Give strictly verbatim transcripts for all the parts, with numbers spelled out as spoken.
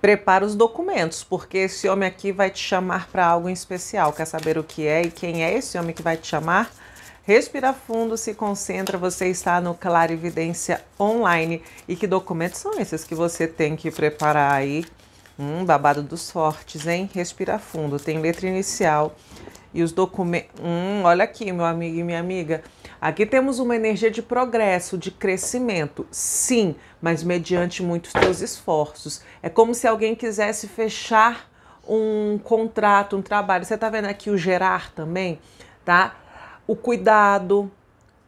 Prepara os documentos, porque esse homem aqui vai te chamar para algo em especial. Quer saber o que é e quem é esse homem que vai te chamar? Respira fundo, se concentra, você está no Clarividência Online. E que documentos são esses que você tem que preparar aí? Hum, babado dos fortes, hein? Respira fundo, tem letra inicial. E os documentos... Hum, olha aqui, meu amigo e minha amiga. Aqui temos uma energia de progresso, de crescimento. Sim, mas mediante muitos teus esforços. É como se alguém quisesse fechar um contrato, um trabalho. Você tá vendo aqui o gerar também, tá? O cuidado,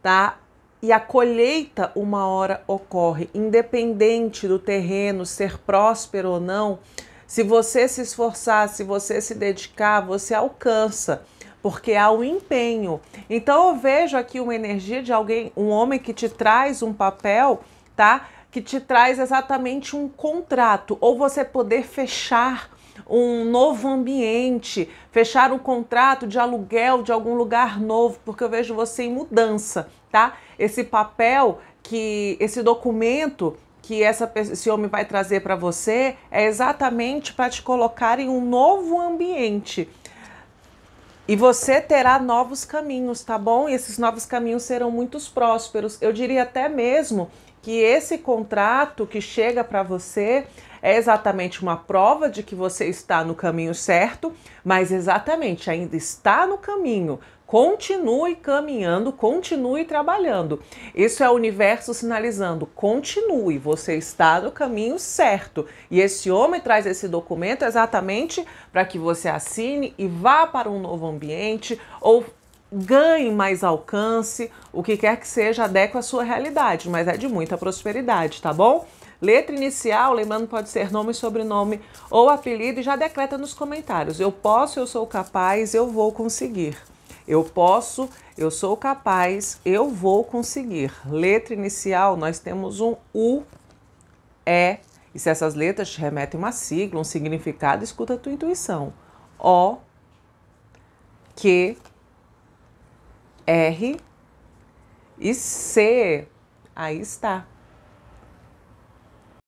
tá? E a colheita uma hora ocorre. Independente do terreno ser próspero ou não, se você se esforçar, se você se dedicar, você alcança, porque há o empenho. Então eu vejo aqui uma energia de alguém, um homem que te traz um papel, tá? Que te traz exatamente um contrato, ou você poder fechar um novo ambiente, fechar um contrato de aluguel de algum lugar novo, porque eu vejo você em mudança, tá? Esse papel, que esse documento que essa, esse homem vai trazer para você é exatamente para te colocar em um novo ambiente. E você terá novos caminhos, tá bom? E esses novos caminhos serão muito prósperos. Eu diria até mesmo que esse contrato que chega para você é exatamente uma prova de que você está no caminho certo, mas exatamente ainda está no caminho. Continue caminhando, continue trabalhando. Isso é o universo sinalizando, continue, você está no caminho certo. E esse homem traz esse documento exatamente para que você assine e vá para um novo ambiente ou ganhe mais alcance, o que quer que seja, adeque à sua realidade, mas é de muita prosperidade, tá bom? Letra inicial, lembrando, pode ser nome, sobrenome ou apelido, e já decreta nos comentários. Eu posso, eu sou capaz, eu vou conseguir. Eu posso, eu sou capaz, eu vou conseguir. Letra inicial, nós temos um U, E. E se essas letras te remetem uma sigla, um significado, escuta a tua intuição. O, Q, R e C. Aí está.